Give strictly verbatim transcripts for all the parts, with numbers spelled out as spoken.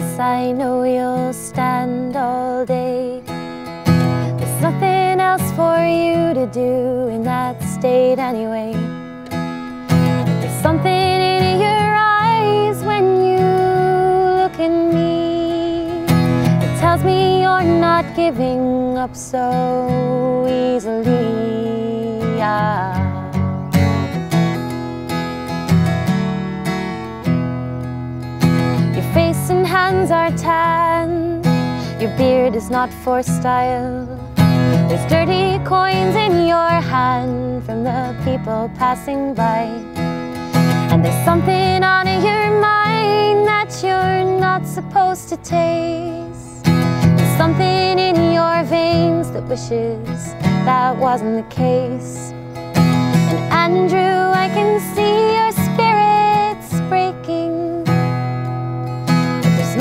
place I know you'll stand all day. There's nothing else for you to do in that state anyway. There's something in your eyes when you look at me. It tells me you're not giving up so easily, yeah. Face and hands are tan, your beard is not for style. There's dirty coins in your hand from the people passing by. And there's something on your mind that you're not supposed to taste. There's something in your veins that wishes that wasn't the case. And Andrew, I can see your spirit's breaking.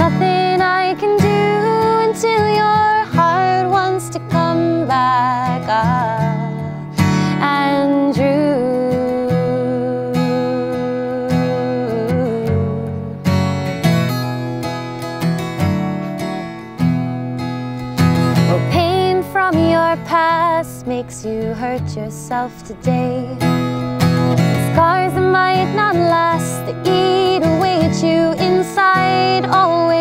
Nothing I can do until your heart wants to come back, ah, Andrew. Oh, pain from your past makes you hurt yourself today. The scars that might not last, they eat away at you inside always.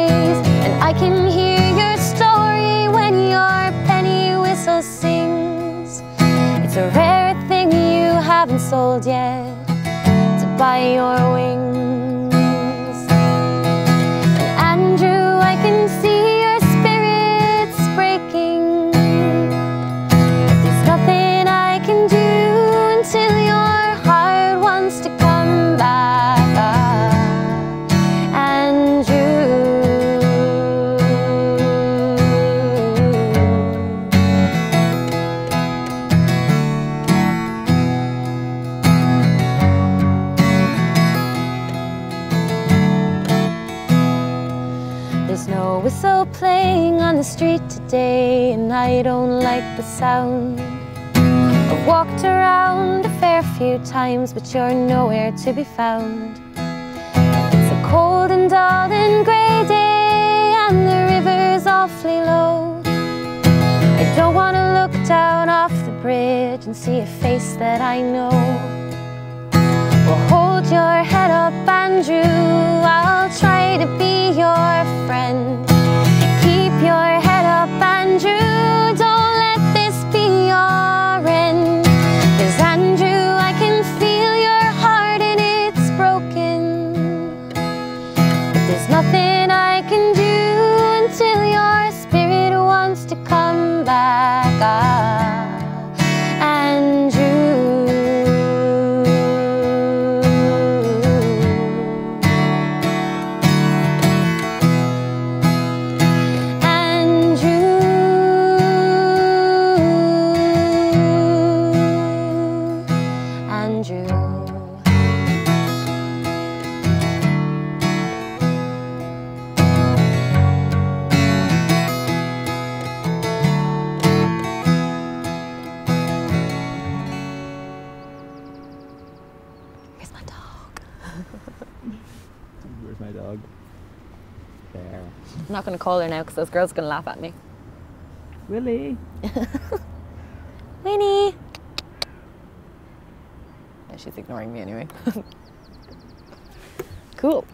I can hear your story when your penny whistle sings. It's a rare thing you haven't sold yet to buy your wings. And Andrew, I can see your spirit's breaking. There's nothing I can do until your heart wants to come back, ah, Andrew. There's no whistle playing on the street today, and I don't like the sound. I've walked around a fair few times, but you're nowhere to be found. It's a cold and dull and grey day, and the river's awfully low. I don't want to look down off the bridge and see a face that I know. Well, hold your head up, Andrew, I'll try to be your friend. Keep your head up, Andrew, don't let this be your end. 'Cause Andrew, I can feel your heart and it's broken. But there's nothing I can do until your spirit wants to come back, ah, Andrew. Where's my dog? There. I'm not going to call her now because those girls are going to laugh at me. Willie! Winnie! Yeah, she's ignoring me anyway. Cool.